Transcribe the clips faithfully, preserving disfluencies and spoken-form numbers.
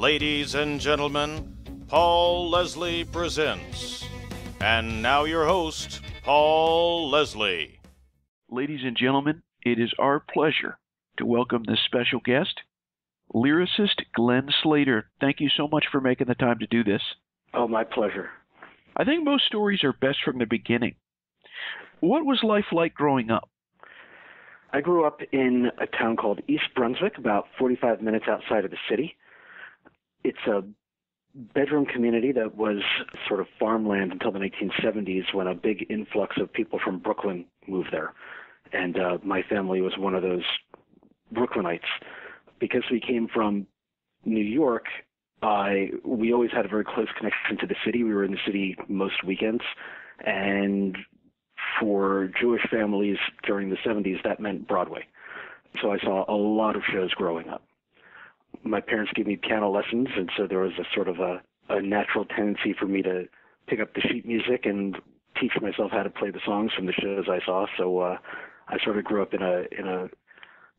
Ladies and gentlemen, Paul Leslie presents. And now your host, Paul Leslie. Ladies and gentlemen, it is our pleasure to welcome this special guest, lyricist Glenn Slater. Thank you so much for making the time to do this. Oh, my pleasure. I think most stories are best from the beginning. What was life like growing up? I grew up in a town called East Brunswick, about forty-five minutes outside of the city. It's a bedroom community that was sort of farmland until the nineteen seventies when a big influx of people from Brooklyn moved there. And uh, my family was one of those Brooklynites. Because we came from New York, I, we always had a very close connection to the city. We were in the city most weekends. And for Jewish families during the seventies, that meant Broadway. So I saw a lot of shows growing up. My parents gave me piano lessons, and so there was a sort of a, a natural tendency for me to pick up the sheet music and teach myself how to play the songs from the shows I saw. So uh, I sort of grew up in a in a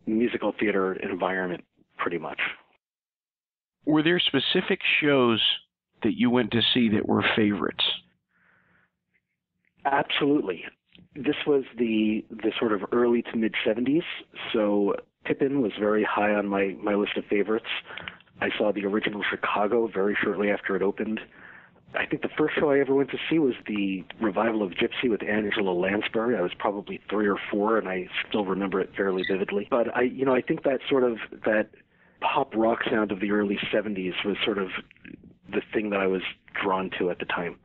musical theater environment, pretty much. Were there specific shows that you went to see that were favorites? Absolutely. This was the the sort of early to mid seventies, so Pippin was very high on my, my list of favorites. I saw the original Chicago very shortly after it opened. I think the first show I ever went to see was the revival of Gypsy with Angela Lansbury. I was probably three or four, and I still remember it fairly vividly. But I, you know, I think that sort of that pop rock sound of the early seventies was sort of the thing that I was drawn to at the time.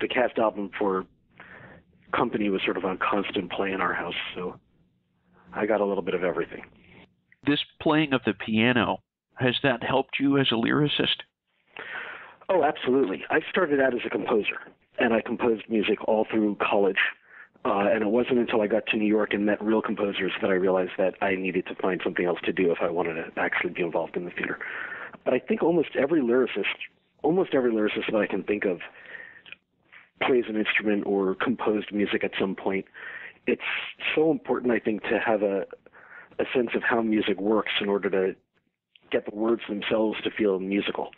The cast album for Company was sort of on constant play in our house, so I got a little bit of everything. This playing of the piano, has that helped you as a lyricist? Oh, absolutely. I started out as a composer, and I composed music all through college. Uh, and it wasn't until I got to New York and met real composers that I realized that I needed to find something else to do if I wanted to actually be involved in the theater. But I think almost every lyricist, almost every lyricist that I can think of plays an instrument or composed music at some point. It's so important, I think, to have a a sense of how music works in order to get the words themselves to feel musical.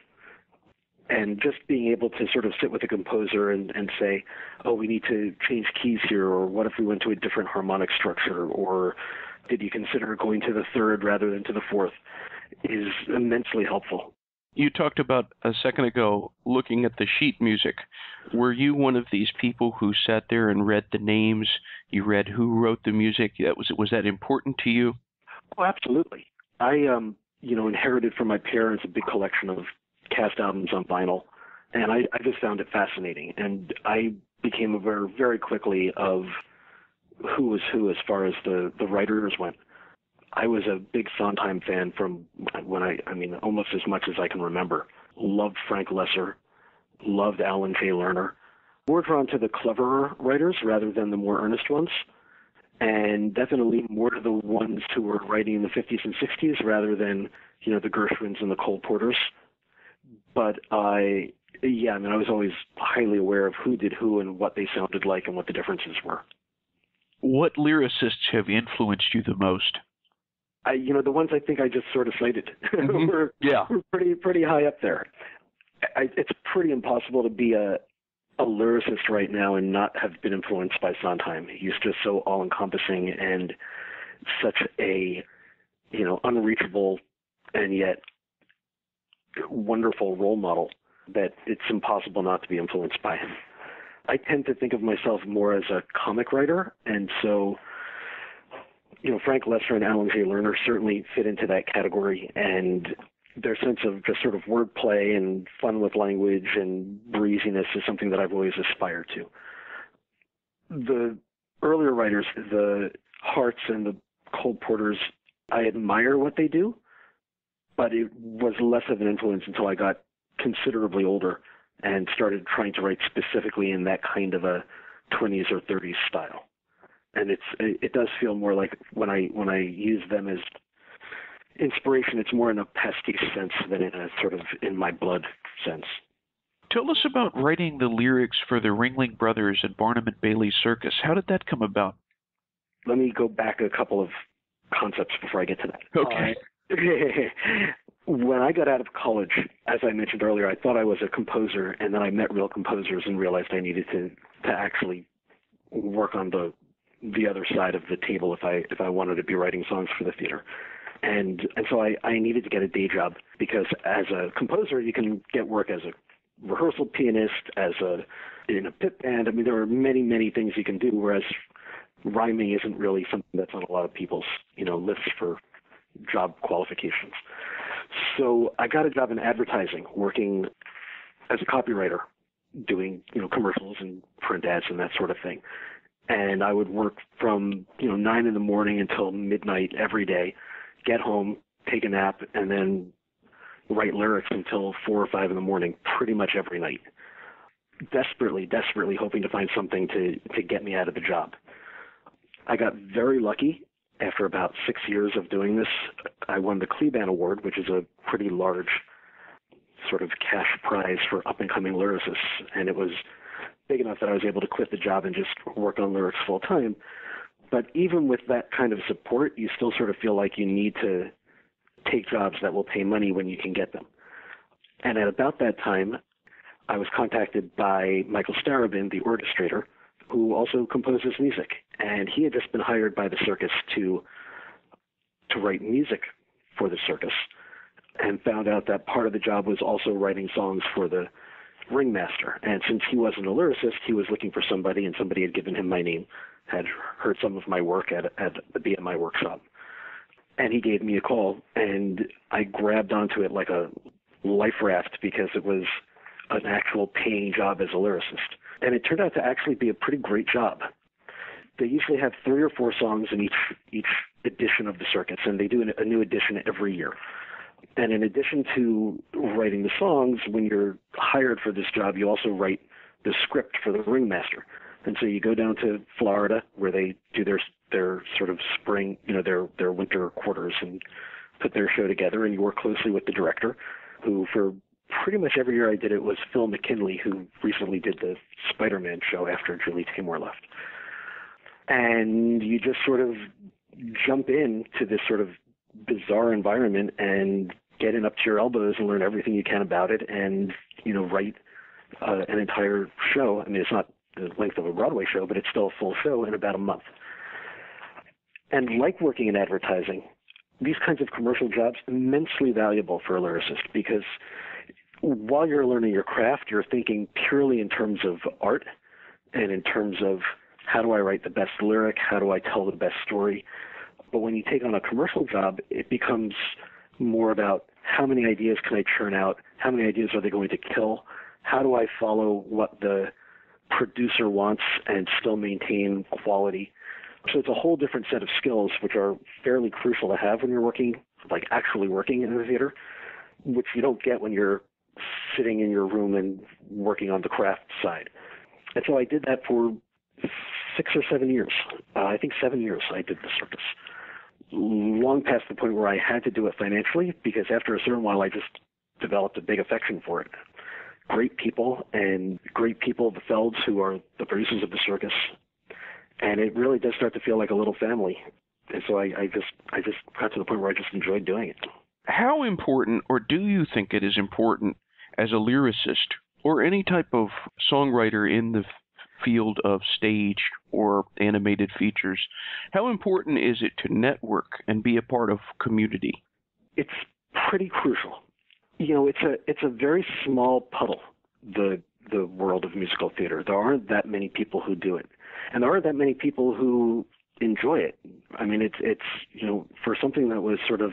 And just being able to sort of sit with a composer and, and say, oh, we need to change keys here, or what if we went to a different harmonic structure, or did you consider going to the third rather than to the fourth, is immensely helpful. You talked about a second ago looking at the sheet music. Were you one of these people who sat there and read the names? You read who wrote the music? That was, was that important to you? Oh, absolutely. I, um, you know, inherited from my parents a big collection of cast albums on vinyl, and I, I just found it fascinating. And I became aware very quickly of who was who as far as the, the writers went. I was a big Sondheim fan from when I, I mean, almost as much as I can remember. Loved Frank Loesser, loved Alan Jay Lerner. More drawn to the cleverer writers rather than the more earnest ones, and definitely more to the ones who were writing in the fifties and sixties rather than, you know, the Gershwins and the Cole Porters. But I, yeah, I mean, I was always highly aware of who did who and what they sounded like and what the differences were. What lyricists have influenced you the most? I, you know, the ones I think I just sort of cited mm-hmm. were, yeah. were pretty pretty high up there. I, it's pretty impossible to be a, a lyricist right now and not have been influenced by Sondheim. He's just so all-encompassing and such a, you know, unreachable and yet wonderful role model that it's impossible not to be influenced by him. I tend to think of myself more as a comic writer, and so you know, Frank Loesser and Alan Jay Lerner certainly fit into that category, and their sense of just sort of wordplay and fun with language and breeziness is something that I've always aspired to. The earlier writers, the Harts and the Cole Porters, I admire what they do, but it was less of an influence until I got considerably older and started trying to write specifically in that kind of a twenties or thirties style. And it's it does feel more like when I when I use them as inspiration, it's more in a pastiche sense than in a sort of in my blood sense. Tell us about writing the lyrics for the Ringling Brothers and Barnum and Bailey Circus. How did that come about? Let me go back a couple of concepts before I get to that. Okay. Uh, when I got out of college, as I mentioned earlier, I thought I was a composer, and then I met real composers and realized I needed to, to actually work on the the other side of the table if I if I wanted to be writing songs for the theater. And and so I, I needed to get a day job, because as a composer, you can get work as a rehearsal pianist, as a in a pit band. I mean, there are many, many things you can do, whereas rhyming isn't really something that's on a lot of people's, you know, lists for job qualifications. So I got a job in advertising, working as a copywriter, doing, you know, commercials and print ads and that sort of thing. And I would work from, you know, nine in the morning until midnight every day, get home, take a nap, and then write lyrics until four or five in the morning, pretty much every night. Desperately, desperately hoping to find something to, to get me out of the job. I got very lucky. After about six years of doing this, I won the Kleban Award, which is a pretty large sort of cash prize for up-and-coming lyricists. And it was big enough that I was able to quit the job and just work on lyrics full-time. But even with that kind of support, you still sort of feel like you need to take jobs that will pay money when you can get them. And at about that time, I was contacted by Michael Starobin, the orchestrator, who also composes music. And he had just been hired by the circus to to write music for the circus, and found out that part of the job was also writing songs for the ringmaster. And since he wasn't a lyricist, he was looking for somebody, and somebody had given him my name, had heard some of my work at, at the B M I workshop. And he gave me a call, and I grabbed onto it like a life raft, because it was an actual paying job as a lyricist. And it turned out to actually be a pretty great job. They usually have three or four songs in each each edition of the circuits, and they do a new edition every year. And in addition to writing the songs, when you're hired for this job, you also write the script for the ringmaster. And so you go down to Florida, where they do their their sort of spring, you know, their their winter quarters, and put their show together, and you work closely with the director, who for pretty much every year I did it was Phil McKinley, who recently did the Spider-Man show after Julie Taymor left. And you just sort of jump in to this sort of bizarre environment and get in up to your elbows and learn everything you can about it, and, you know, write uh, an entire show. I mean, it's not the length of a Broadway show, but it's still a full show in about a month. And like working in advertising, these kinds of commercial jobs are immensely valuable for a lyricist, because while you're learning your craft, you're thinking purely in terms of art and in terms of how do I write the best lyric, how do I tell the best story. But when you take on a commercial job, it becomes more about how many ideas can I churn out, how many ideas are they going to kill, how do I follow what the producer wants and still maintain quality. So it's a whole different set of skills, which are fairly crucial to have when you're working, like actually working in the theater, which you don't get when you're sitting in your room and working on the craft side. And so I did that for six or seven years. Uh, I think seven years I did the circus. Long past the point where I had to do it financially, because after a certain while I just developed a big affection for it. Great people, and great people, the Felds, who are the producers of the circus. And it really does start to feel like a little family. And so I, I just I just got to the point where I just enjoyed doing it. How important, or do you think it is important as a lyricist or any type of songwriter in the field of stage or animated features, how important is it to network and be a part of community? It's pretty crucial. You know, it's a it's a very small puddle, the the world of musical theater. There aren't that many people who do it. And there aren't that many people who enjoy it. I mean, it's, it's you know, for something that was sort of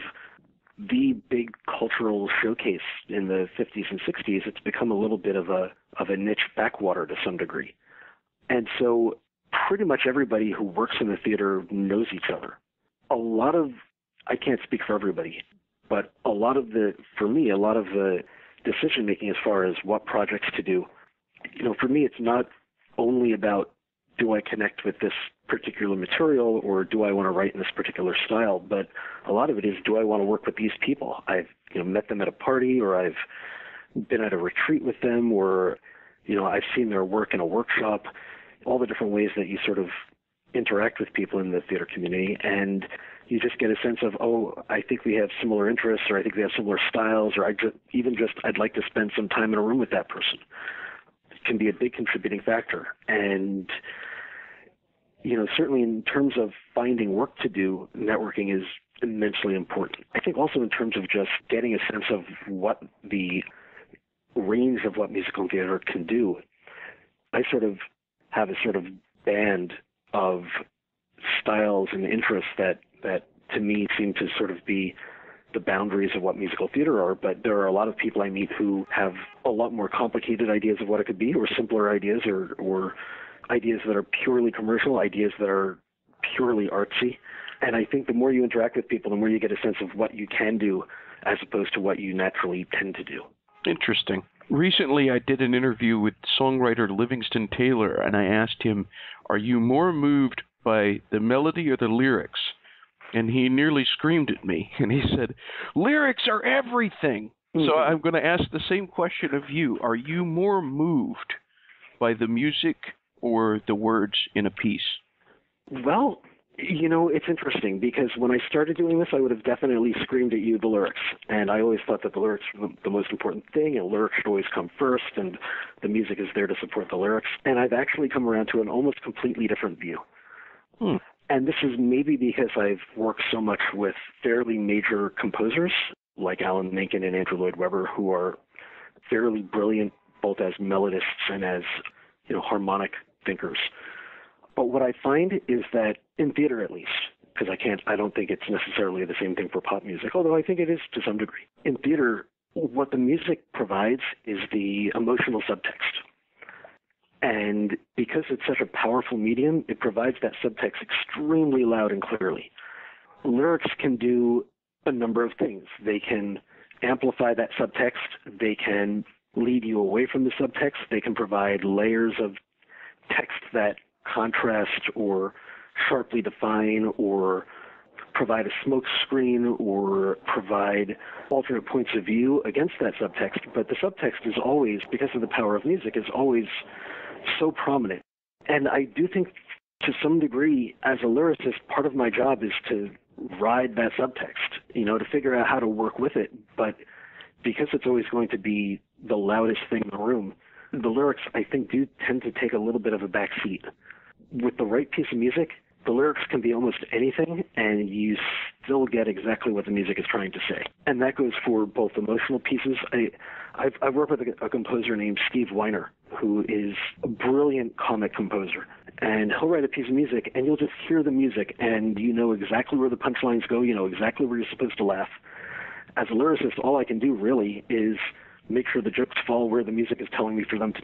the big cultural showcase in the fifties and sixties, it's become a little bit of a of a niche backwater to some degree. And so pretty much everybody who works in the theater knows each other. A lot of, I can't speak for everybody, but a lot of the, for me, a lot of the decision-making as far as what projects to do, you know, for me, it's not only about do I connect with this particular material, or do I want to write in this particular style, but a lot of it is, do I want to work with these people? I've, you know, met them at a party, or I've been at a retreat with them, or, you know, I've seen their work in a workshop. All the different ways that you sort of interact with people in the theater community, and you just get a sense of, oh, I think we have similar interests, or I think we have similar styles, or I just, even just I'd like to spend some time in a room with that person. It can be a big contributing factor. And, you know, certainly in terms of finding work to do, networking is immensely important. I think also in terms of just getting a sense of what the range of what musical theater can do. I sort of have a sort of band of styles and interests that, that to me seem to sort of be the boundaries of what musical theater are, but there are a lot of people I meet who have a lot more complicated ideas of what it could be, or simpler ideas, or, or ideas that are purely commercial, ideas that are purely artsy. And I think the more you interact with people, the more you get a sense of what you can do as opposed to what you naturally tend to do. Interesting. Recently, I did an interview with songwriter Livingston Taylor, and I asked him, are you more moved by the melody or the lyrics? And he nearly screamed at me, and he said, lyrics are everything. Mm-hmm. So I'm going to ask the same question of you. Are you more moved by the music or the words in a piece? Well, you know, it's interesting, because when I started doing this, I would have definitely screamed at you the lyrics. And I always thought that the lyrics were the most important thing, and lyrics should always come first, and the music is there to support the lyrics. And I've actually come around to an almost completely different view. Hmm. And this is maybe because I've worked so much with fairly major composers, like Alan Menken and Andrew Lloyd Webber, who are fairly brilliant, both as melodists and as, you know, harmonic thinkers. But what I find is that in theater, at least, because I can't, I don't think it's necessarily the same thing for pop music, although I think it is to some degree. In theater, what the music provides is the emotional subtext. And because it's such a powerful medium, it provides that subtext extremely loud and clearly. Lyrics can do a number of things. They can amplify that subtext. They can lead you away from the subtext. They can provide layers of text that contrast or sharply define or provide a smoke screen or provide alternate points of view against that subtext. But the subtext is always, because of the power of music, is always so prominent. And I do think to some degree, as a lyricist, part of my job is to ride that subtext, you know, to figure out how to work with it. But because it's always going to be the loudest thing in the room, the lyrics, I think, do tend to take a little bit of a back seat. With the right piece of music, the lyrics can be almost anything, and you still get exactly what the music is trying to say. And that goes for both emotional pieces. I, I've, I've worked with a, a composer named Steve Weiner, who is a brilliant comic composer. And he'll write a piece of music, and you'll just hear the music, and you know exactly where the punchlines go. You know exactly where you're supposed to laugh. As a lyricist, all I can do, really, is make sure the jokes fall where the music is telling me for them to,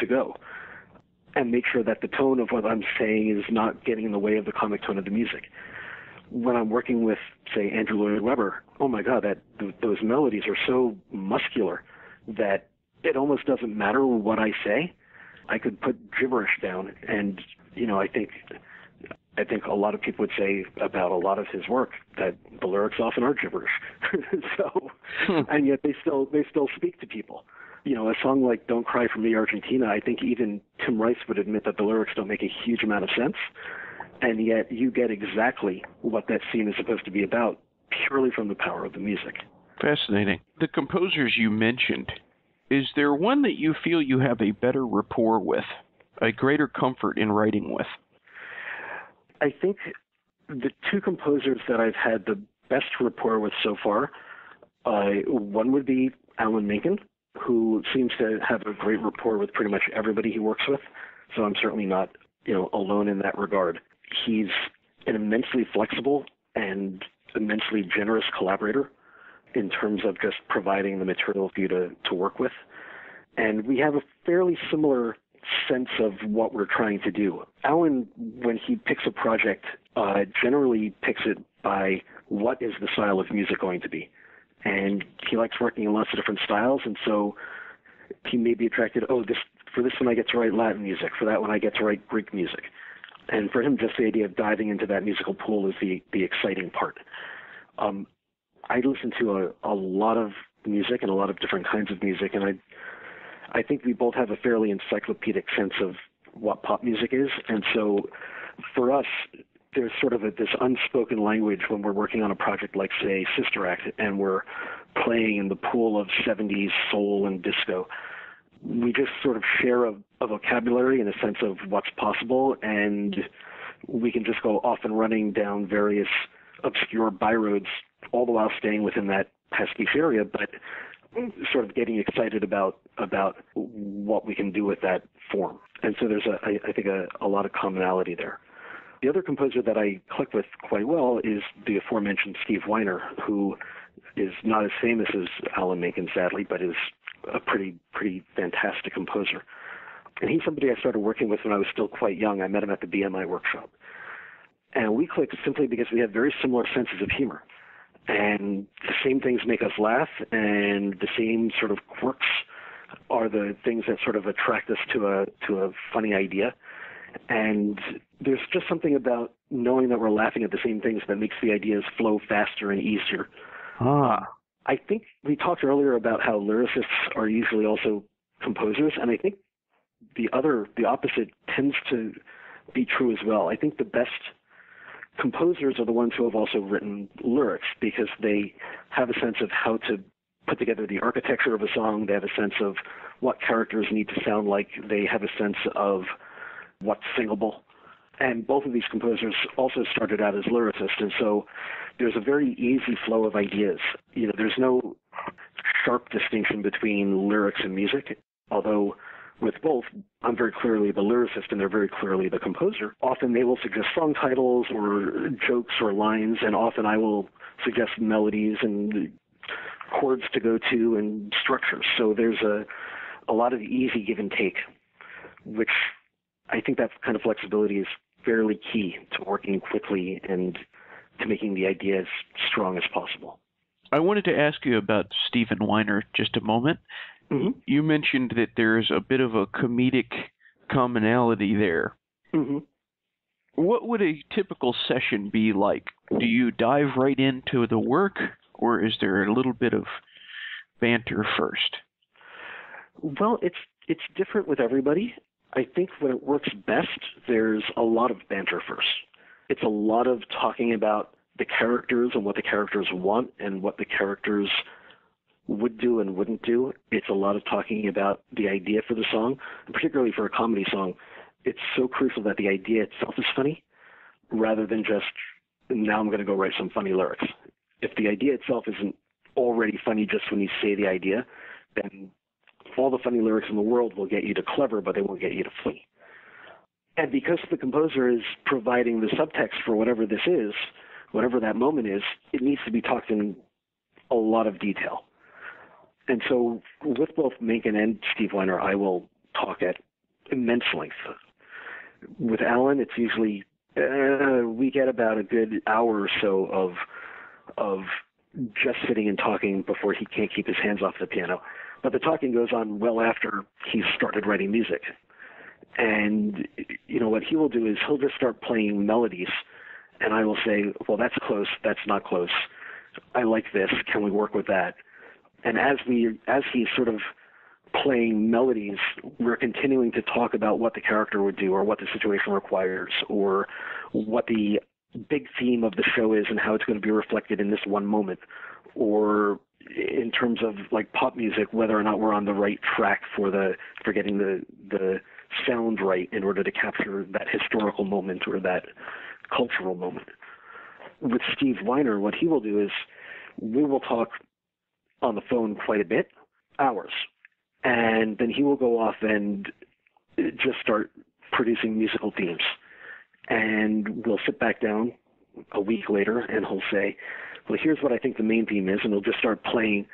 to go, and make sure that the tone of what I'm saying is not getting in the way of the comic tone of the music. When I'm working with, say, Andrew Lloyd Webber, oh my God, that th- those melodies are so muscular that it almost doesn't matter what I say. I could put gibberish down, and you know, I think, I think a lot of people would say about a lot of his work that the lyrics often are gibberish. so, hmm. And yet they still they still speak to people. You know, a song like Don't Cry for Me, Argentina, I think even Tim Rice would admit that the lyrics don't make a huge amount of sense, and yet you get exactly what that scene is supposed to be about purely from the power of the music. Fascinating. The composers you mentioned, is there one that you feel you have a better rapport with, a greater comfort in writing with? I think the two composers that I've had the best rapport with so far, uh, one would be Alan Menken, who seems to have a great rapport with pretty much everybody he works with. So I'm certainly not, you know, alone in that regard. He's an immensely flexible and immensely generous collaborator in terms of just providing the material for you to, to work with. And we have a fairly similar sense of what we're trying to do. Alan, when he picks a project, uh, generally picks it by what is the style of music going to be. And he likes working in lots of different styles, and so he may be attracted, oh, this for this one I get to write Latin music, for that one I get to write Greek music. And for him, just the idea of diving into that musical pool is the, the exciting part. Um, I listen to a, a lot of music and a lot of different kinds of music, and I I think we both have a fairly encyclopedic sense of what pop music is, and so for us, there's sort of a, this unspoken language when we're working on a project like, say, Sister Act, and we're playing in the pool of seventies soul and disco. We just sort of share a, a vocabulary and a sense of what's possible, and we can just go off and running down various obscure byroads, all the while staying within that Pesky area, but sort of getting excited about about what we can do with that form. And so there's, a, I, I think, a, a lot of commonality there. The other composer that I click with quite well is the aforementioned Steve Weiner, who is not as famous as Alan Menken, sadly, but is a pretty, pretty fantastic composer. And he's somebody I started working with when I was still quite young. I met him at the B M I workshop. And we clicked simply because we have very similar senses of humor. And the same things make us laugh, and the same sort of quirks are the things that sort of attract us to a to a funny idea. And there's just something about knowing that we're laughing at the same things that makes the ideas flow faster and easier. Ah. I think we talked earlier about how lyricists are usually also composers, and I think the other, the opposite tends to be true as well. I think the best composers are the ones who have also written lyrics, because they have a sense of how to put together the architecture of a song. They have a sense of what characters need to sound like. They have a sense of what's singable. And both of these composers also started out as lyricists, and so there's a very easy flow of ideas. You know, there's no sharp distinction between lyrics and music, although with both, I'm very clearly the lyricist and they're very clearly the composer. Often they will suggest song titles or jokes or lines, and often I will suggest melodies and chords to go to and structures. So there's a, a lot of easy give and take, which I think that kind of flexibility is fairly key to working quickly and to making the idea as strong as possible. I wanted to ask you about Steven Weiner just a moment. Mm-hmm. You mentioned that there's a bit of a comedic commonality there. Mm-hmm. What would a typical session be like? Do you dive right into the work, or is there a little bit of banter first? Well, it's it's different with everybody. I think when it works best, there's a lot of banter first. It's a lot of talking about the characters and what the characters want and what the characters would do and wouldn't do. It's a lot of talking about the idea for the song, and particularly for a comedy song. It's so crucial that the idea itself is funny rather than just, now I'm going to go write some funny lyrics. If the idea itself isn't already funny just when you say the idea, then all the funny lyrics in the world will get you to clever, but they won't get you to funny. And because the composer is providing the subtext for whatever this is, whatever that moment is, it needs to be talked in a lot of detail. And so with both Menken and Steve Weiner, I will talk at immense length. With Alan, it's usually, uh, we get about a good hour or so of of just sitting and talking before he can't keep his hands off the piano. But the talking goes on well after he's started writing music. And, you know, what he will do is he'll just start playing melodies, and I will say, well, that's close, that's not close. I like this, can we work with that? And as we, as he's sort of playing melodies, we're continuing to talk about what the character would do or what the situation requires or what the big theme of the show is and how it's going to be reflected in this one moment, or in terms of like pop music, whether or not we're on the right track for the for getting the, the sound right in order to capture that historical moment or that cultural moment. With Steve Weiner, what he will do is we will talk on the phone quite a bit, hours. And then he will go off and just start producing musical themes. And we'll sit back down a week later and he'll say, well, here's what I think the main theme is. And he'll just start playing.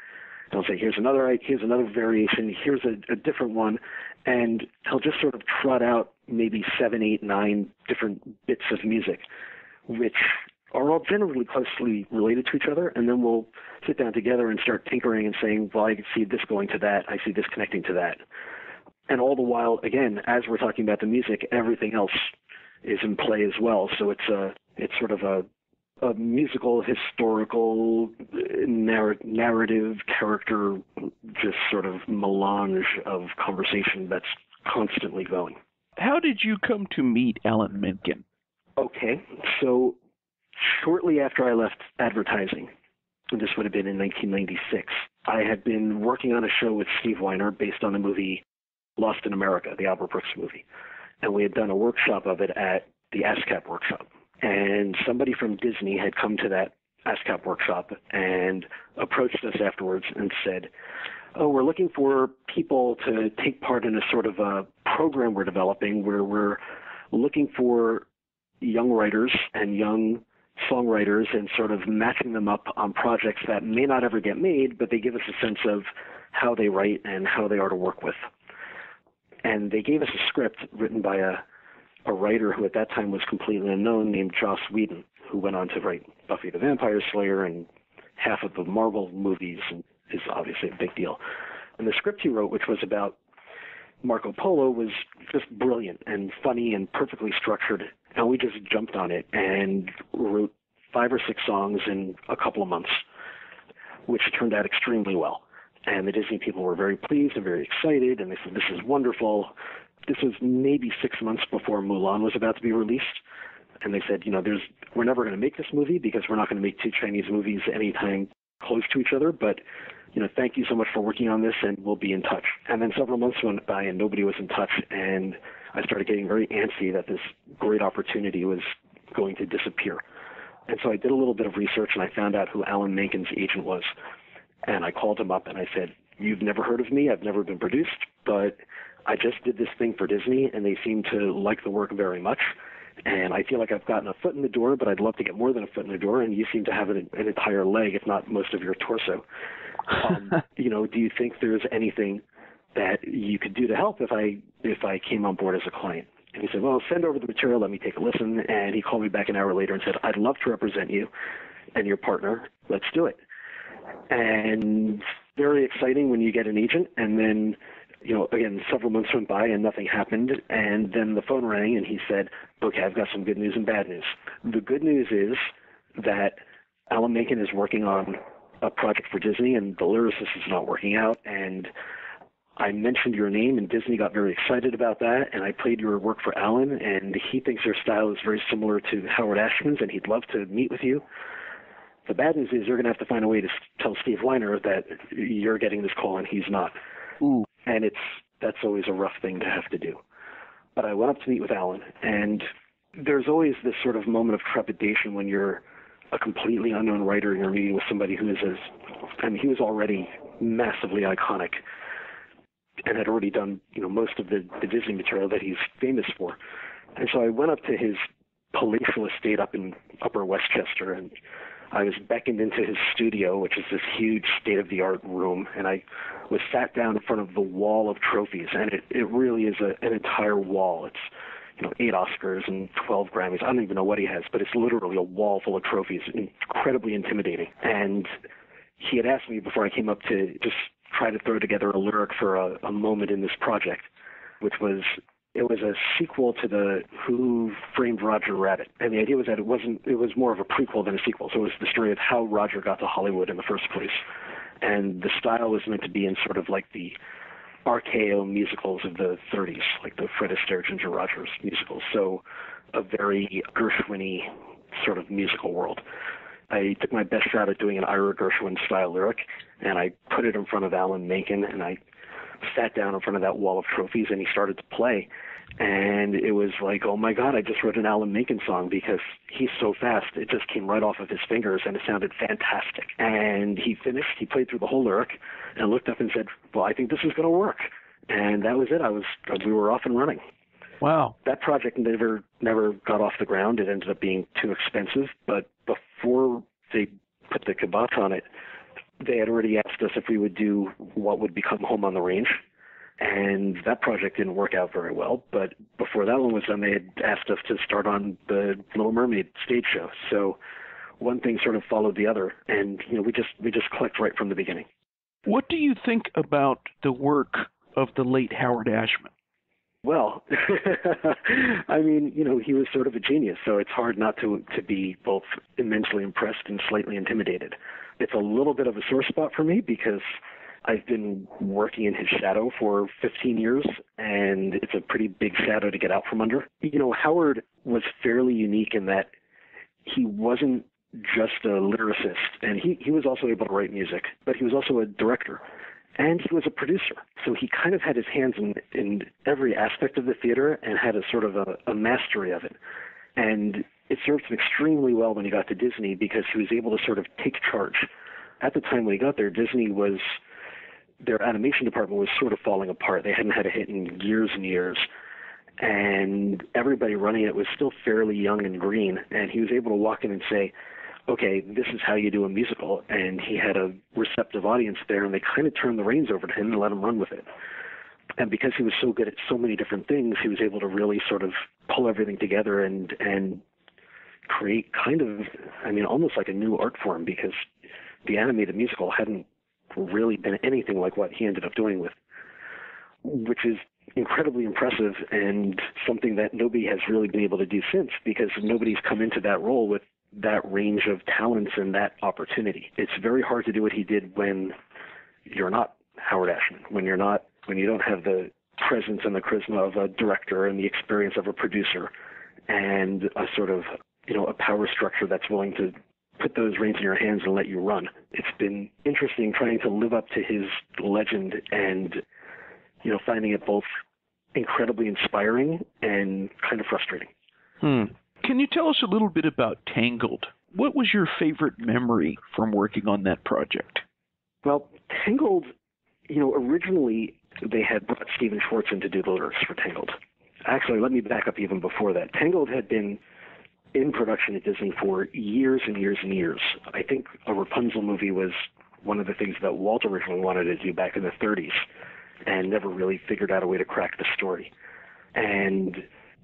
He'll say, here's another, here's another variation. Here's a, a different one. And he'll just sort of trot out maybe seven, eight, nine different bits of music, which are all generally closely related to each other, and then we'll sit down together and start tinkering and saying, well, I can see this going to that, I see this connecting to that. And all the while, again, as we're talking about the music, everything else is in play as well. So it's a, it's sort of a, a musical, historical, narr- narrative, character, just sort of melange of conversation that's constantly going. How did you come to meet Alan Menken? Okay, so shortly after I left advertising, and this would have been in nineteen ninety-six, I had been working on a show with Steve Weiner based on the movie Lost in America, the Albert Brooks movie. And we had done a workshop of it at the ASCAP workshop. And somebody from Disney had come to that ASCAP workshop and approached us afterwards and said, oh, we're looking for people to take part in a sort of a program we're developing where we're looking for young writers and young songwriters and sort of matching them up on projects that may not ever get made, but they give us a sense of how they write and how they are to work with. And they gave us a script written by a, a writer who at that time was completely unknown named Joss Whedon, who went on to write Buffy the Vampire Slayer and half of the Marvel movies, and is obviously a big deal. And the script he wrote, which was about Marco Polo, was just brilliant and funny and perfectly structured. And we just jumped on it and wrote five or six songs in a couple of months, which turned out extremely well. And the Disney people were very pleased and very excited, and they said, this is wonderful. This was maybe six months before Mulan was about to be released. And they said, you know, there's we're never going to make this movie because we're not going to make two Chinese movies anytime close to each other. But, you know, thank you so much for working on this, and we'll be in touch. And then several months went by, and nobody was in touch. And I started getting very antsy that this great opportunity was going to disappear. And so I did a little bit of research, and I found out who Alan Menken's agent was. And I called him up and I said, you've never heard of me, I've never been produced, but I just did this thing for Disney and they seem to like the work very much. And I feel like I've gotten a foot in the door, but I'd love to get more than a foot in the door. And you seem to have an, an entire leg, if not most of your torso. Um, you know, do you think there's anything that you could do to help if I, if I came on board as a client? And he said, well, send over the material, let me take a listen. And he called me back an hour later and said, I'd love to represent you and your partner. Let's do it. And very exciting when you get an agent. And then, you know, again, several months went by and nothing happened. And then the phone rang and he said, okay, I've got some good news and bad news. The good news is that Alan Menken is working on a project for Disney and the lyricist is not working out. And I mentioned your name and Disney got very excited about that. And I played your work for Alan and he thinks your style is very similar to Howard Ashman's and he'd love to meet with you. The bad news is you're going to have to find a way to tell Steve Weiner that you're getting this call and he's not. Ooh. And it's that's always a rough thing to have to do. But I went up to meet with Alan, and there's always this sort of moment of trepidation when you're a completely unknown writer and you're meeting with somebody who is as, I mean, he was already massively iconic and had already done, you know, most of the, the Disney material that he's famous for. And so I went up to his palatial estate up in Upper Westchester, and I was beckoned into his studio, which is this huge state-of-the-art room, and I was sat down in front of the wall of trophies, and it, it really is a, an entire wall. It's, you know, eight Oscars and twelve Grammys. I don't even know what he has, but it's literally a wall full of trophies, incredibly intimidating. And he had asked me before I came up to just try to throw together a lyric for a, a moment in this project, which was, it was a sequel to the Who Framed Roger Rabbit. And the idea was that it wasn't, it was more of a prequel than a sequel. So it was the story of how Roger got to Hollywood in the first place. And the style was meant to be in sort of like the R K O musicals of the thirties, like the Fred Astaire, Ginger Rogers musicals. So a very Gershwin-y sort of musical world. I took my best shot at doing an Ira Gershwin style lyric, and I put it in front of Alan Menken, and I sat down in front of that wall of trophies and he started to play. And it was like, oh my God, I just wrote an Alan Menken song because he's so fast. It just came right off of his fingers and it sounded fantastic. And he finished, he played through the whole lyric and looked up and said, well, I think this is going to work. And that was it. I was, we were off and running. Wow. That project never, never got off the ground. It ended up being too expensive, but before they put the kibosh on it, they had already asked us if we would do what would become Home on the Range, and that project didn't work out very well. But before that one was done, they had asked us to start on the Little Mermaid stage show. So one thing sort of followed the other, and you know, we just we just clicked right from the beginning. What do you think about the work of the late Howard Ashman? Well, I mean, you know, he was sort of a genius, so it's hard not to, to be both immensely impressed and slightly intimidated. It's a little bit of a sore spot for me because I've been working in his shadow for fifteen years, and it's a pretty big shadow to get out from under. You know, Howard was fairly unique in that he wasn't just a lyricist, and he, he was also able to write music, but he was also a director, and he was a producer. So he kind of had his hands in, in every aspect of the theater and had a sort of a, a mastery of it. And it served him extremely well when he got to Disney, because he was able to sort of take charge. At the time when he got there, Disney was... their animation department was sort of falling apart. They hadn't had a hit in years and years. And everybody running it was still fairly young and green. And he was able to walk in and say, okay, this is how you do a musical. And he had a receptive audience there, and they kind of turned the reins over to him and let him run with it. And because he was so good at so many different things, he was able to really sort of pull everything together and, and create kind of, I mean, almost like a new art form, because the animated musical hadn't really been anything like what he ended up doing with, which is incredibly impressive, and something that nobody has really been able to do since, because nobody's come into that role with that range of talents and that opportunity. It's very hard to do what he did when you're not Howard Ashman, when you're not, when you don't have the presence and the charisma of a director and the experience of a producer and a sort of, you know, a power structure that's willing to put those reins in your hands and let you run. It's been interesting trying to live up to his legend and, you know, finding it both incredibly inspiring and kind of frustrating. Hmm. Can you tell us a little bit about Tangled? What was your favorite memory from working on that project? Well, Tangled, you know, originally they had brought Stephen Schwartzen to do the lyrics for Tangled. Actually, let me back up even before that. Tangled had been in production at Disney for years and years and years. I think a Rapunzel movie was one of the things that Walt originally wanted to do back in the thirties and never really figured out a way to crack the story. And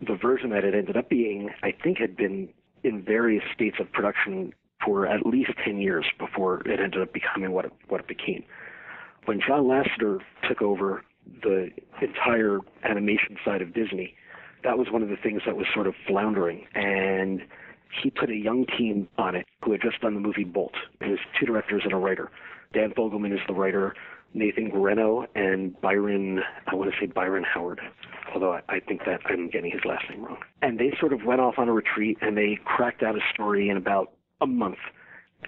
the version that it ended up being, I think, had been in various states of production for at least ten years before it ended up becoming what it, what it became. When John Lasseter took over the entire animation side of Disney, that was one of the things that was sort of floundering. And he put a young team on it who had just done the movie Bolt. It was two directors and a writer. Dan Fogelman is the writer, Nathan Guarino, and Byron, I want to say Byron Howard, although I, I think that I'm getting his last name wrong. And they sort of went off on a retreat, and they cracked out a story in about a month.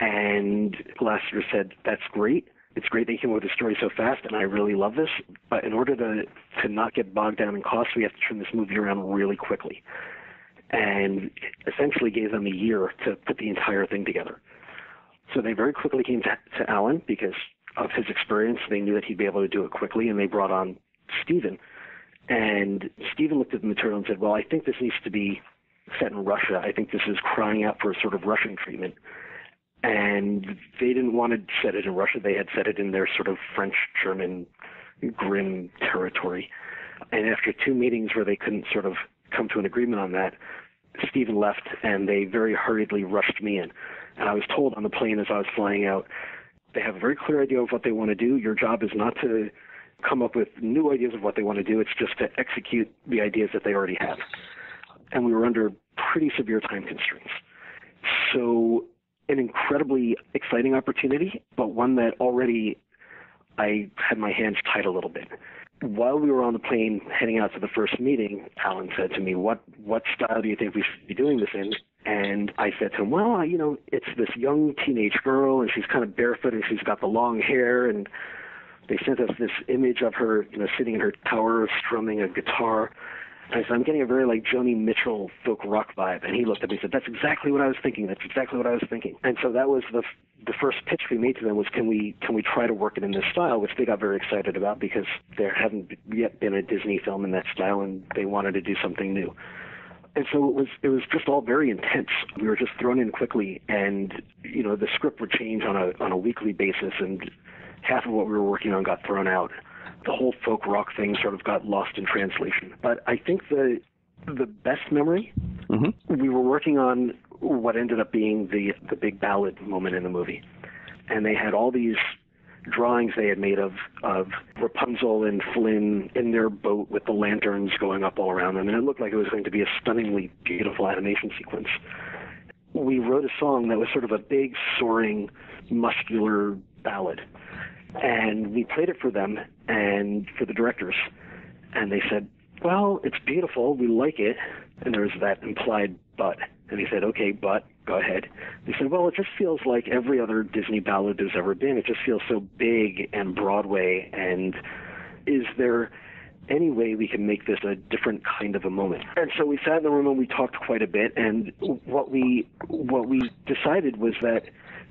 And Lasseter said, that's great. It's great they came up with a story so fast, and I really love this, but in order to, to not get bogged down in costs, we have to turn this movie around really quickly. And essentially gave them a year to put the entire thing together. So they very quickly came to, to Alan because of his experience. They knew that he'd be able to do it quickly, and they brought on Stephen. And Stephen looked at the material and said, well, I think this needs to be set in Russia. I think this is crying out for a sort of Russian treatment. And they didn't want to set it in Russia. They had set it in their sort of French-German grim territory. And after two meetings where they couldn't sort of come to an agreement on that, Stephen left, and they very hurriedly rushed me in. And I was told on the plane as I was flying out, they have a very clear idea of what they want to do. Your job is not to come up with new ideas of what they want to do. It's just to execute the ideas that they already have. And we were under pretty severe time constraints. So an incredibly exciting opportunity, but one that already I had my hands tied a little bit. While we were on the plane heading out to the first meeting, Alan said to me, what what style do you think we should be doing this in? And I said to him, well, you know, it's this young teenage girl, and she's kind of barefoot, and she's got the long hair, and they sent us this image of her, you know, sitting in her tower strumming a guitar. I said, I'm getting a very, like, Joni Mitchell folk rock vibe. And he looked at me and said, that's exactly what I was thinking. That's exactly what I was thinking. And so that was the f- the first pitch we made to them was, can we can we try to work it in this style, which they got very excited about because there hadn't yet been a Disney film in that style, and they wanted to do something new. And so it was it was just all very intense. We were just thrown in quickly, and, you know, the script would change on a on a weekly basis, and half of what we were working on got thrown out. The whole folk rock thing sort of got lost in translation. But I think the the best memory, mm-hmm. we were working on what ended up being the, the big ballad moment in the movie. And they had all these drawings they had made of, of Rapunzel and Flynn in their boat with the lanterns going up all around them. And it looked like it was going to be a stunningly beautiful animation sequence. We wrote a song that was sort of a big, soaring, muscular ballad. And we played it for them and for the directors. And they said, well, it's beautiful, we like it. And there was that implied but. And he said, okay, but, go ahead. They said, well, it just feels like every other Disney ballad there's ever been. It just feels so big and Broadway. And is there any way we can make this a different kind of a moment? And so we sat in the room and we talked quite a bit. And what we what we decided was that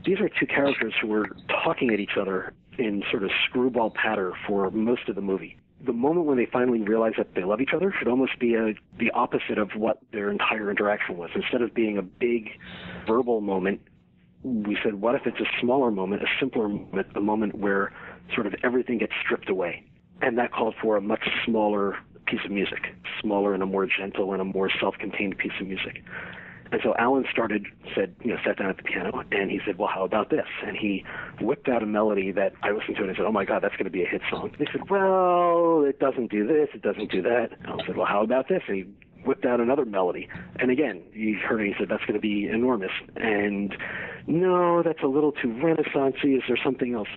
these are two characters who were talking at each other in sort of screwball patter for most of the movie. The moment when they finally realize that they love each other should almost be a, the opposite of what their entire interaction was. Instead of being a big verbal moment, we said, what if it's a smaller moment, a simpler moment, a moment where sort of everything gets stripped away? And that called for a much smaller piece of music, smaller and a more gentle and a more self-contained piece of music. And so Alan started, said, you know, sat down at the piano, and he said, well, how about this? And he whipped out a melody that I listened to, and I said, oh, my God, that's going to be a hit song. And he said, well, it doesn't do this, it doesn't do that. And I said, well, how about this? And he whipped out another melody. And again, you heard it, he said, that's going to be enormous. And no, that's a little too Renaissance-y. Is there something else?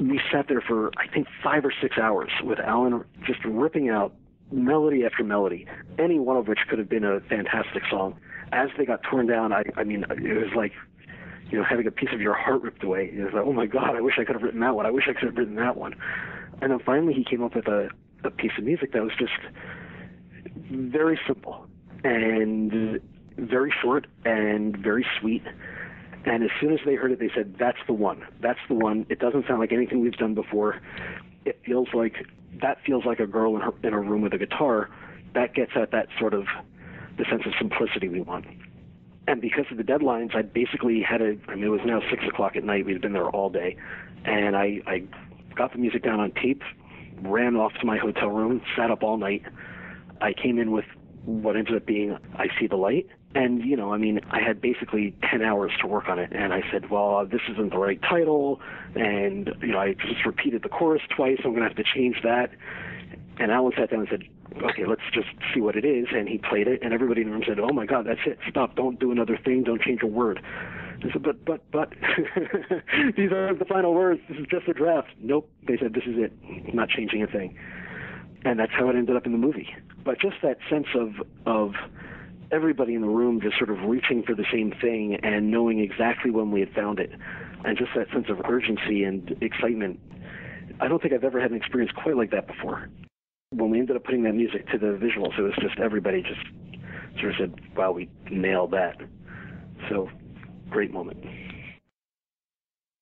We sat there for, I think, five or six hours with Alan just ripping out melody after melody, any one of which could have been a fantastic song. As they got torn down, I, I mean, it was like, you know, having a piece of your heart ripped away. It was like, oh, my God, I wish I could have written that one. I wish I could have written that one. And then finally he came up with a, a piece of music that was just very simple and very short and very sweet. And as soon as they heard it, they said, that's the one. That's the one. It doesn't sound like anything we've done before. It feels like, that feels like a girl in, her, in a room with a guitar. That gets at that sort of the sense of simplicity we want. And because of the deadlines, I basically had a, I mean, it was now six o'clock at night. We'd been there all day. And I, I got the music down on tape, ran off to my hotel room, sat up all night. I came in with what ended up being I See the Light. And, you know, I mean, I had basically ten hours to work on it. And I said, well, this isn't the right title. And, you know, I just repeated the chorus twice. I'm going to have to change that. And Alan sat down and said, okay, let's just see what it is. And he played it. And everybody in the room said, oh, my God, that's it. Stop. Don't do another thing. Don't change a word. I said, but, but, but, these aren't the final words. This is just a draft. Nope. They said, this is it. I'm not changing a thing. And that's how it ended up in the movie. But just that sense of of... everybody in the room just sort of reaching for the same thing and knowing exactly when we had found it. And just that sense of urgency and excitement. I don't think I've ever had an experience quite like that before. When we ended up putting that music to the visuals, it was just everybody just sort of said, wow, we nailed that. So, great moment.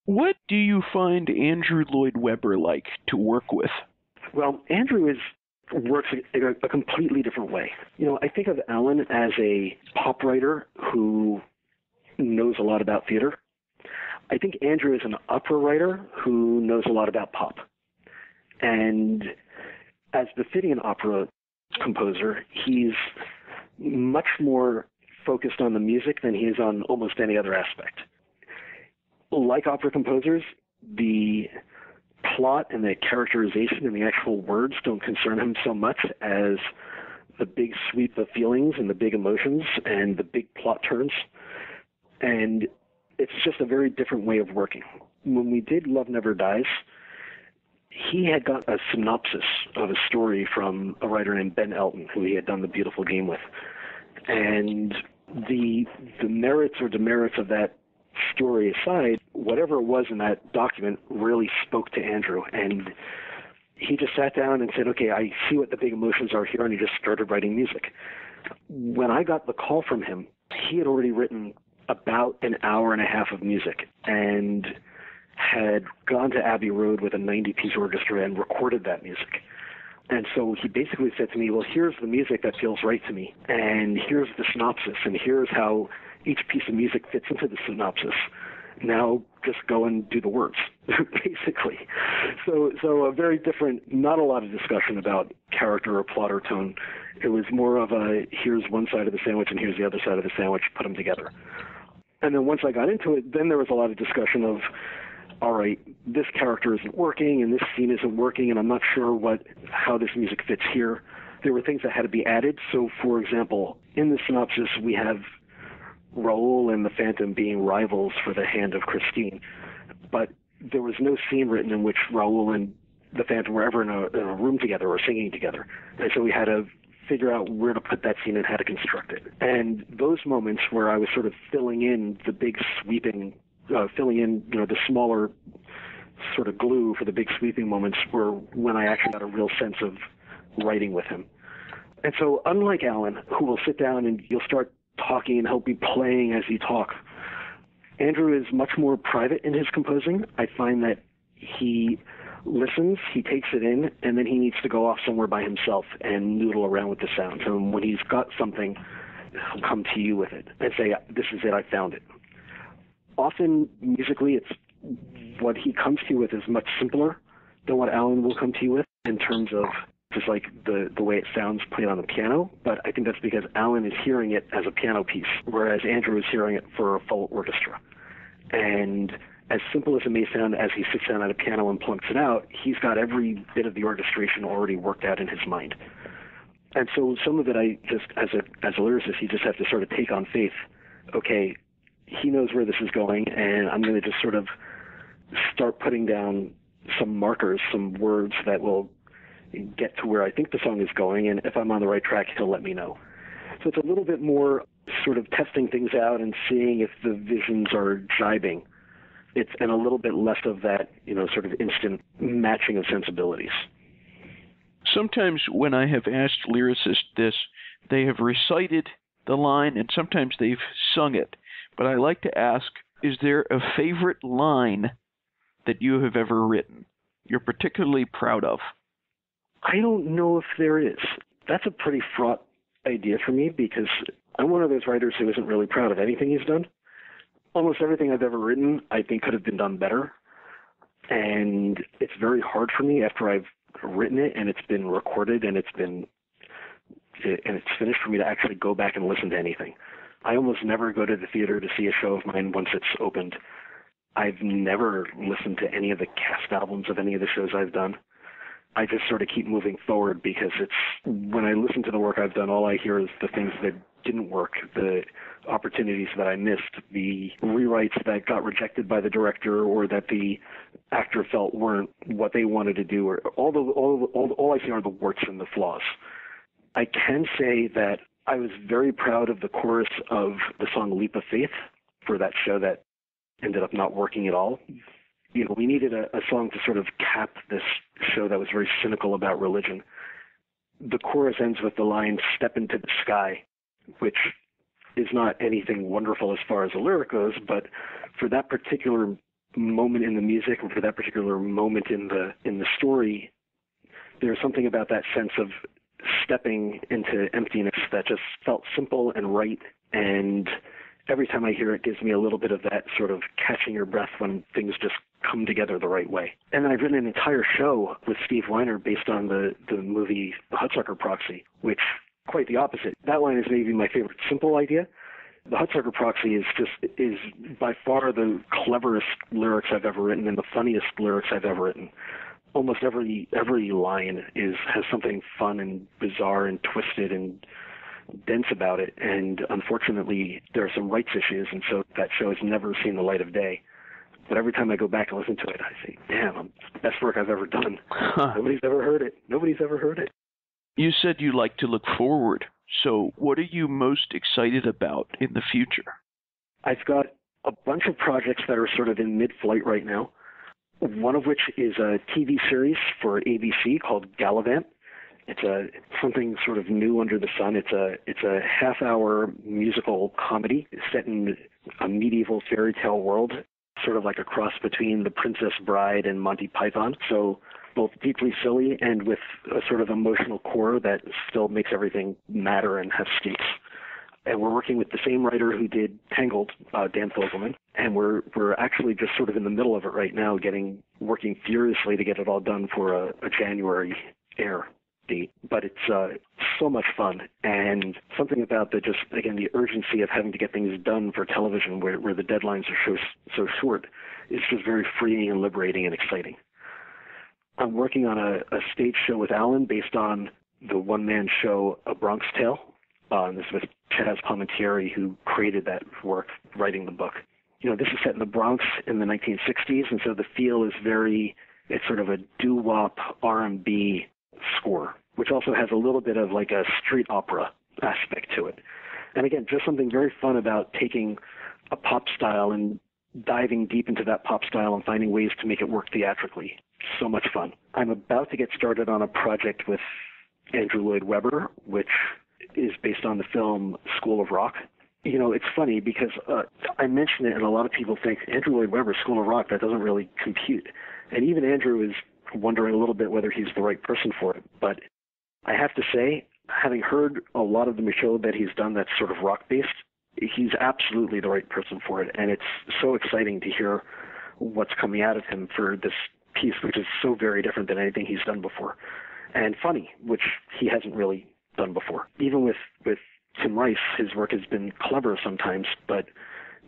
What do you find Andrew Lloyd Webber like to work with? Well, Andrew is... works in a completely different way. You know, I think of Alan as a pop writer who knows a lot about theater. I think Andrew is an opera writer who knows a lot about pop. And as befitting an opera composer, he's much more focused on the music than he is on almost any other aspect. Like opera composers, the plot and the characterization and the actual words don't concern him so much as the big sweep of feelings and the big emotions and the big plot turns. And it's just a very different way of working. When we did Love Never Dies, he had got a synopsis of a story from a writer named Ben Elton, who he had done The Beautiful Game with. And the, the merits or demerits of that story aside, whatever it was in that document really spoke to Andrew, and he just sat down and said, okay, I see what the big emotions are here, and he just started writing music. When I got the call from him, he had already written about an hour and a half of music and had gone to Abbey Road with a ninety-piece orchestra and recorded that music. And so he basically said to me, well, here's the music that feels right to me, and here's the synopsis, and here's how each piece of music fits into the synopsis. Now just go and do the words, basically. So so a very different, not a lot of discussion about character or plot or tone. It was more of a, here's one side of the sandwich and here's the other side of the sandwich, put them together. And then once I got into it, then there was a lot of discussion of, all right, this character isn't working and this scene isn't working and I'm not sure what how this music fits here. There were things that had to be added. So, for example, in the synopsis we have Raoul and the Phantom being rivals for the hand of Christine. But there was no scene written in which Raoul and the Phantom were ever in a, in a room together or singing together. And so we had to figure out where to put that scene and how to construct it. And those moments where I was sort of filling in the big sweeping, uh, filling in, you know, the smaller sort of glue for the big sweeping moments were when I actually got a real sense of writing with him. And so unlike Alan, who will sit down and you'll start talking and he'll be playing as you talk, Andrew is much more private in his composing. I find that he listens, he takes it in, and then he needs to go off somewhere by himself and noodle around with the sounds. And when he's got something, he'll come to you with it and say, this is it, I found it. Often, musically, it's what he comes to you with is much simpler than what Alan will come to you with in terms of just like the, the way it sounds played on the piano, but I think that's because Alan is hearing it as a piano piece, whereas Andrew is hearing it for a full orchestra. And as simple as it may sound as he sits down at a piano and plunks it out, he's got every bit of the orchestration already worked out in his mind. And so some of it I just, as a, as a lyricist, you just have to sort of take on faith, okay, he knows where this is going, and I'm going to just sort of start putting down some markers, some words that will get to where I think the song is going, and if I'm on the right track, he'll let me know. So it's a little bit more sort of testing things out and seeing if the visions are jibing. It's and a little bit less of that, you know, sort of instant matching of sensibilities. Sometimes when I have asked lyricists this, they have recited the line, and sometimes they've sung it. But I like to ask, is there a favorite line that you have ever written you're particularly proud of? I don't know if there is. That's a pretty fraught idea for me because I'm one of those writers who isn't really proud of anything he's done. Almost everything I've ever written, I think, could have been done better. And it's very hard for me after I've written it and it's been recorded and it's been and it's finished for me to actually go back and listen to anything. I almost never go to the theater to see a show of mine once it's opened. I've never listened to any of the cast albums of any of the shows I've done. I just sort of keep moving forward because it's when I listen to the work I've done, all I hear is the things that didn't work, the opportunities that I missed, the rewrites that got rejected by the director or that the actor felt weren't what they wanted to do. Or all the all all, all I see are the warts and the flaws. I can say that I was very proud of the chorus of the song "Leap of Faith" for that show that ended up not working at all. You know, we needed a, a song to sort of cap this show that was very cynical about religion. The chorus ends with the line, "Step into the sky," which is not anything wonderful as far as the lyric goes, but for that particular moment in the music and for that particular moment in the in the story, there's something about that sense of stepping into emptiness that just felt simple and right, and every time I hear it, it gives me a little bit of that sort of catching your breath when things just come together the right way. And I've written an entire show with Steve Weiner based on the, the movie The Hudsucker Proxy, which quite the opposite. That line is maybe my favorite simple idea. The Hudsucker Proxy is just is by far the cleverest lyrics I've ever written and the funniest lyrics I've ever written. Almost every every line is has something fun and bizarre and twisted and dense about it, and unfortunately there are some rights issues, and so that show has never seen the light of day. But every time I go back and listen to it, I say, damn, it's the best work I've ever done. Huh. Nobody's ever heard it. Nobody's ever heard it. You said you like to look forward. So what are you most excited about in the future? I've got a bunch of projects that are sort of in mid-flight right now, one of which is a T V series for A B C called Gallivant. It's a something sort of new under the sun. It's a it's a half-hour musical comedy set in a medieval fairy tale world, sort of like a cross between The Princess Bride and Monty Python. So both deeply silly and with a sort of emotional core that still makes everything matter and have stakes. And we're working with the same writer who did Tangled, uh, Dan Fogelman, and we're we're actually just sort of in the middle of it right now, getting working furiously to get it all done for a, a January air. But it's uh, so much fun, and something about the just, again, the urgency of having to get things done for television where, where the deadlines are so, so short is just very freeing and liberating and exciting. I'm working on a, a stage show with Alan based on the one-man show A Bronx Tale. Uh, and this is with Chaz Palmentieri, who created that work, writing the book. you know, this is set in the Bronx in the nineteen sixties, and so the feel is very, it's sort of a doo-wop R and B score, which also has a little bit of like a street opera aspect to it. And again, just something very fun about taking a pop style and diving deep into that pop style and finding ways to make it work theatrically. So much fun. I'm about to get started on a project with Andrew Lloyd Webber, which is based on the film School of Rock. You know, it's funny because uh, I mention it and a lot of people think, Andrew Lloyd Webber, School of Rock, that doesn't really compute. And even Andrew is wondering a little bit whether he's the right person for it. But I have to say, having heard a lot of the material that he's done that's sort of rock-based, he's absolutely the right person for it. And it's so exciting to hear what's coming out of him for this piece, which is so very different than anything he's done before. And funny, which he hasn't really done before. Even with, with Tim Rice, his work has been clever sometimes, but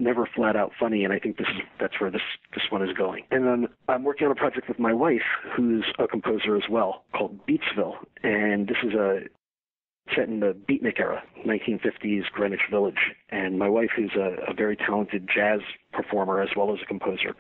never flat out funny. And I think this is, that's where this, this one is going. And then I'm working on a project with my wife, who's a composer as well, called Beatsville. And this is a set in the beatnik era, nineteen fifties Greenwich Village. And my wife is a, a very talented jazz performer as well as a composer.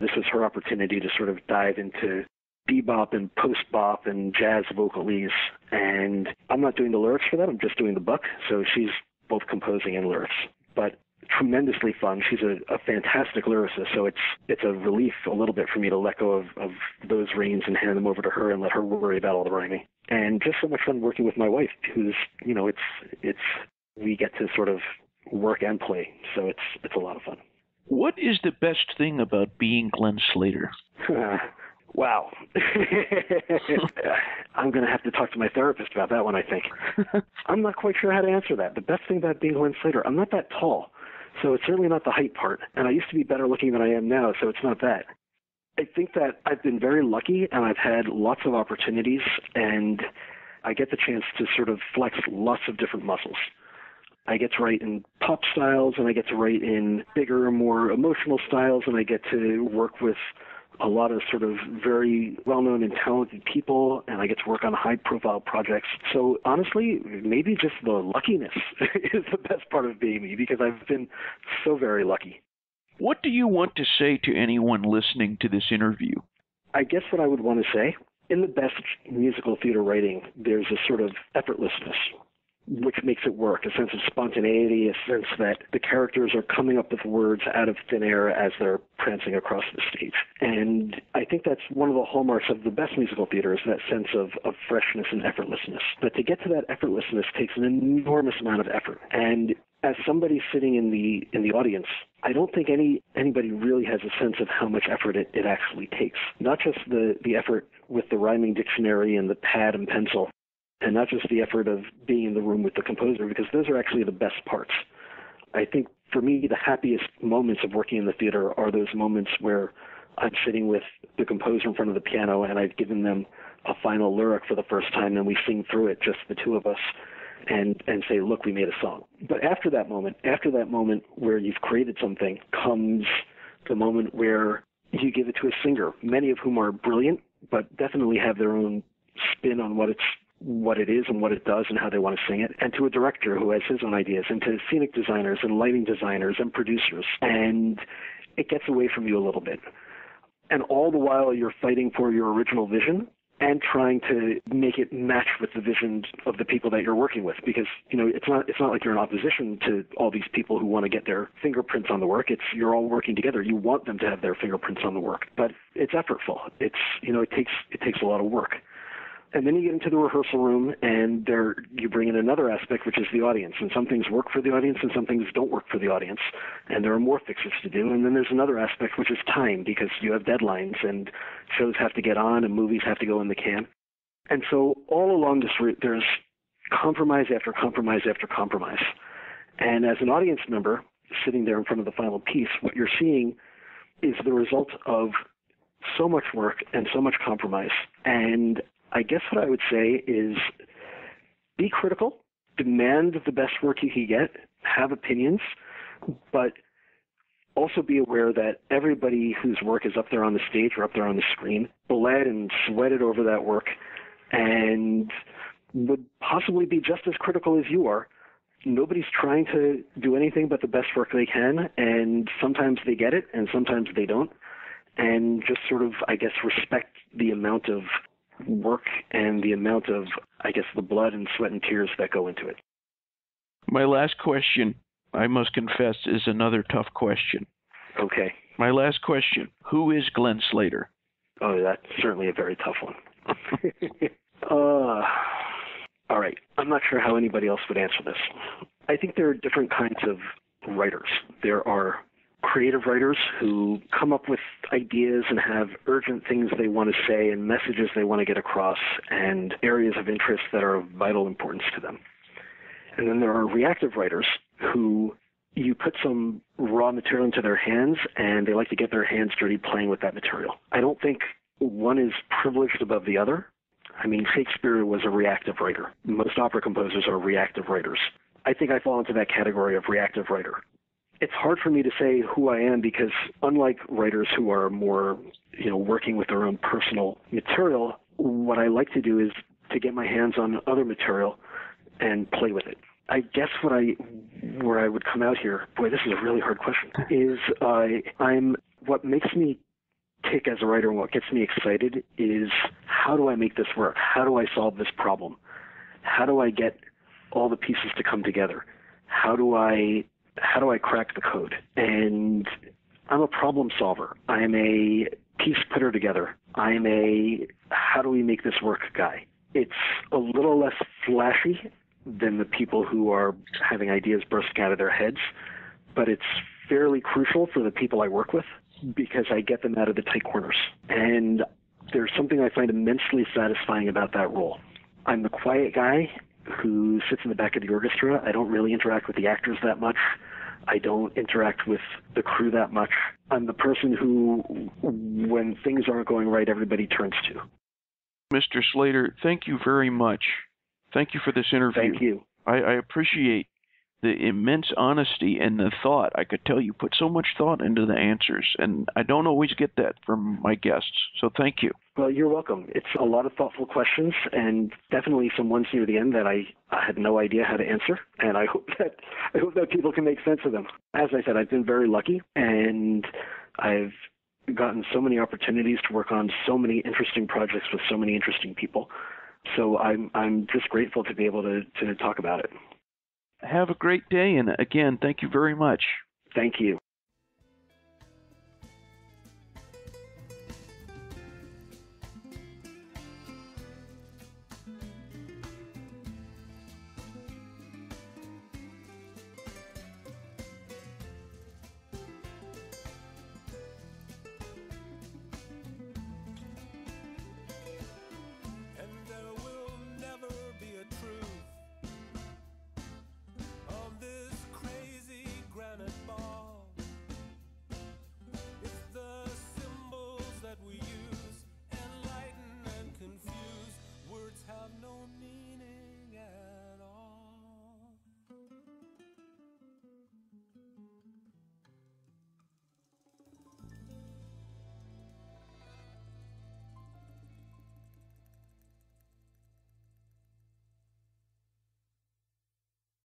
This was her opportunity to sort of dive into bebop and post-bop and jazz vocalese. And I'm not doing the lyrics for that. I'm just doing the book. So she's both composing and lyrics. But tremendously fun. She's a, a fantastic lyricist. So it's it's a relief a little bit for me to let go of, of those reins and hand them over to her and let her worry about all the rhyming. And just so much fun working with my wife, who's, you know, it's it's we get to sort of work and play. So it's it's a lot of fun. What is the best thing about being Glenn Slater? Uh, wow. I'm going to have to talk to my therapist about that one, I think. I'm not quite sure how to answer that. The best thing about being Glenn Slater, I'm not that tall, so it's certainly not the height part. And I used to be better looking than I am now, so it's not that. I think that I've been very lucky, and I've had lots of opportunities, and I get the chance to sort of flex lots of different muscles. I get to write in pop styles, and I get to write in bigger, more emotional styles, and I get to work with a lot of sort of very well-known and talented people, and I get to work on high-profile projects. So honestly, maybe just the luckiness is the best part of being me, because I've been so very lucky. What do you want to say to anyone listening to this interview? I guess what I would want to say, in the best musical theater writing, there's a sort of effortlessness, which makes it work, a sense of spontaneity, a sense that the characters are coming up with words out of thin air as they're prancing across the stage. And I think that's one of the hallmarks of the best musical theater is that sense of, of freshness and effortlessness. But to get to that effortlessness takes an enormous amount of effort. And as somebody sitting in the in the audience, I don't think any anybody really has a sense of how much effort it, it actually takes. Not just the, the effort with the rhyming dictionary and the pad and pencil, and not just the effort of being in the room with the composer, because those are actually the best parts. I think, for me, the happiest moments of working in the theater are those moments where I'm sitting with the composer in front of the piano, and I've given them a final lyric for the first time, and we sing through it, just the two of us, and, and say, look, we made a song. But after that moment, after that moment where you've created something, comes the moment where you give it to a singer, many of whom are brilliant, but definitely have their own spin on what it's what it is and what it does and how they want to sing it, and to a director who has his own ideas, and to scenic designers and lighting designers and producers. And it gets away from you a little bit. And all the while you're fighting for your original vision and trying to make it match with the vision of the people that you're working with. Because, you know, it's not it's not like you're in opposition to all these people who want to get their fingerprints on the work. It's you're all working together. You want them to have their fingerprints on the work. But it's effortful. It's, you know, it takes it takes a lot of work. And then you get into the rehearsal room, and there you bring in another aspect, which is the audience. And some things work for the audience, and some things don't work for the audience. And there are more fixes to do. And then there's another aspect, which is time, because you have deadlines, and shows have to get on, and movies have to go in the can. And so all along this route, there's compromise after compromise after compromise. And as an audience member sitting there in front of the final piece, what you're seeing is the result of so much work and so much compromise. And I guess what I would say is be critical, demand the best work you can get, have opinions, but also be aware that everybody whose work is up there on the stage or up there on the screen bled and sweated over that work and would possibly be just as critical as you are, nobody's trying to do anything but the best work they can, and sometimes they get it and sometimes they don't, and just sort of, I guess, respect the amount of work and the amount of, I guess, the blood and sweat and tears that go into it. My last question, I must confess, is another tough question. Okay. My last question, who is Glenn Slater? Oh, that's certainly a very tough one. uh, all right. I'm not sure how anybody else would answer this. I think there are different kinds of writers. There are creative writers who come up with ideas and have urgent things they want to say and messages they want to get across and areas of interest that are of vital importance to them. And then there are reactive writers who you put some raw material into their hands and they like to get their hands dirty playing with that material. I don't think one is privileged above the other. I mean, Shakespeare was a reactive writer. Most opera composers are reactive writers. I think I fall into that category of reactive writer. It's hard for me to say who I am because unlike writers who are more, you know, working with their own personal material, what I like to do is to get my hands on other material and play with it. I guess what I, where I would come out here, boy, this is a really hard question, is I, I'm, what makes me tick as a writer and what gets me excited is how do I make this work? How do I solve this problem? How do I get all the pieces to come together? How do I, how do I crack the code? And I'm a problem solver. I'm a piece putter together. I'm a how do we make this work guy. It's a little less flashy than the people who are having ideas bursting out of their heads, but it's fairly crucial for the people I work with because I get them out of the tight corners. And there's something I find immensely satisfying about that role. I'm the quiet guy who sits in the back of the orchestra. I don't really interact with the actors that much. I don't interact with the crew that much. I'm the person who, when things aren't going right, everybody turns to. Mister Slater, thank you very much. Thank you for this interview. Thank you. I, I appreciate the immense honesty and the thought. I could tell you put so much thought into the answers, and I don't always get that from my guests. So thank you. Well, you're welcome. It's a lot of thoughtful questions, and definitely some ones near the end that I, I had no idea how to answer. And I hope that I hope that people can make sense of them. As I said, I've been very lucky, and I've gotten so many opportunities to work on so many interesting projects with so many interesting people. So I'm I'm just grateful to be able to, to talk about it. Have a great day, and again, thank you very much. Thank you.